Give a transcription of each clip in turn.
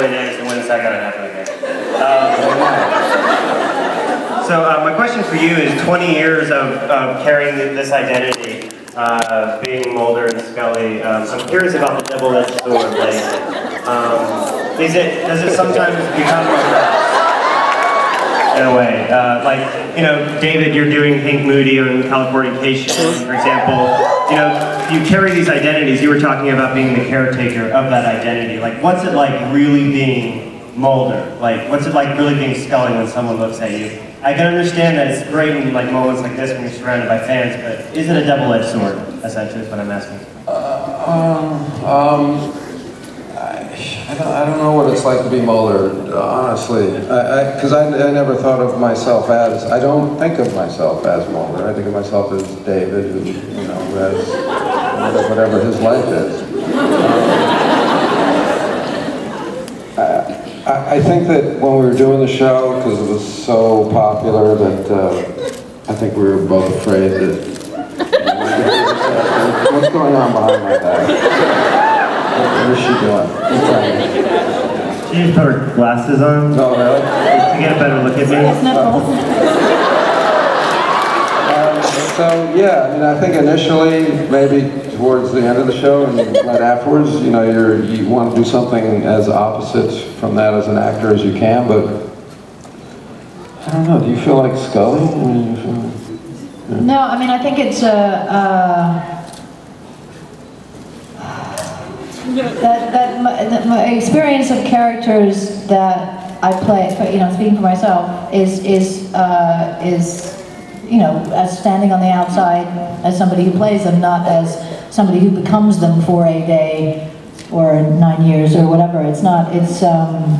really nice, and when is that going to happen again? So my question for you is 20 years of carrying this identity, being Mulder and Scully. I'm curious about the devil that's still in place. Does it sometimes become in a way? Like, you know, David, you're doing Hank Moody on Californication, for example. You know, you carry these identities. You were talking about being the caretaker of that identity. Like, what's it like really being Mulder? Like, what's it like really being Scully when someone looks at you? I can understand that it's great in like moments like this when you're surrounded by fans, but is it a double-edged sword? Essentially, is what I'm asking. I don't know what it's like to be Mulder, honestly, because I never thought of myself as. I don't think of myself as Mulder. I think of myself as David, who, you know, has whatever his life is. I think that when we were doing the show, because it was so popular, that I think we were both afraid that... What's going on behind my back? What is she doing? She just put her glasses on. Oh, really? To get a better look at me. So, yeah, I mean, I think initially, maybe... towards the end of the show and right afterwards, you know, you want to do something as opposite from that as an actor as you can, but I don't know, do you feel like Scully? Yeah. No, I mean, I think it's that my experience of characters that I play, you know, speaking for myself, is you know, as standing on the outside as somebody who plays them, not as somebody who becomes them for a day or 9 years or whatever. It's not, it's,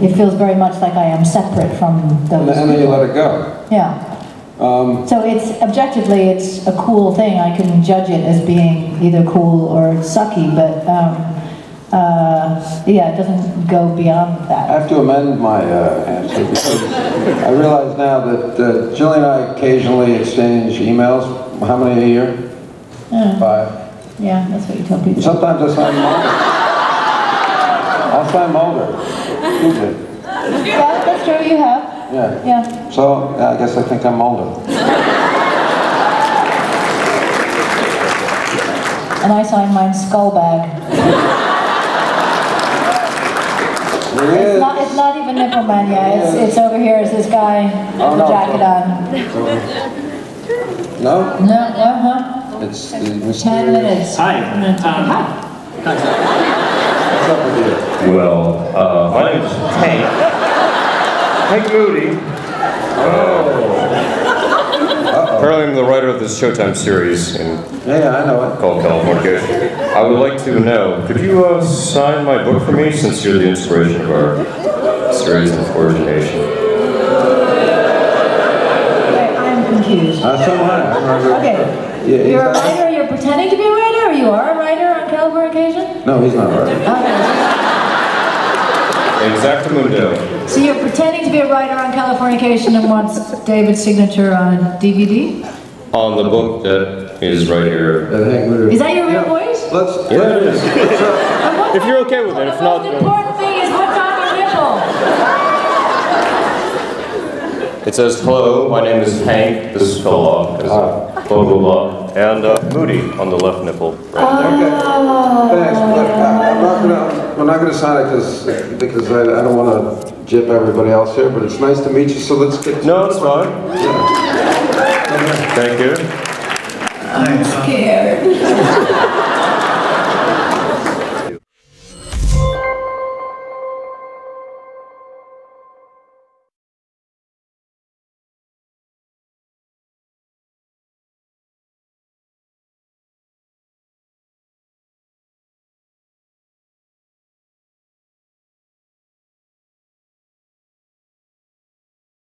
it feels very much like I am separate from those. And then you let it go. Yeah. So it's, objectively, it's a cool thing. I can judge it as being either cool or sucky, but yeah, it doesn't go beyond that. I have to amend my answer, because I realize now that Jill and I occasionally exchange emails. How many a year? 5. Yeah, that's what you tell people. Sometimes I sign Mulder. I'll sign Mulder. Yeah, that's true, you have. Yeah. Yeah. So, I guess I think I'm Mulder. And I sign mine Skullbag. It's not even nipomania. It's over here. It's this guy with the jacket on. No. No. It's 10 minutes. Hi. Hi. What's up with you? Well, my name's Hank. Hank Moody. Oh. Apparently, I'm the writer of this Showtime series. Yeah, I know it. Called Californication. I would like to know, could you sign my book for me, since you're the inspiration of our series and coordination? Wait, I'm confused. Okay. Yeah, you're a writer, you're pretending to be a writer, or you are a writer on Californication? No, he's not a writer. Okay. Exactamundo. So you're pretending to be a writer on Californication and wants David's signature on a DVD? On the book that... is right here. Is that your real voice? Yeah, it is. If you're okay with it, if not... The most important thing is what's on your nipple. It says, hello, my name is Hank, this is Kola, blah, blah, blah, and Moody on the left nipple. Right there. Okay. Thanks, we're not going to sign it because I don't want to jip everybody else here, but it's nice to meet you, so let's get... No, it's fine. Yeah. Thank you. I'm scared.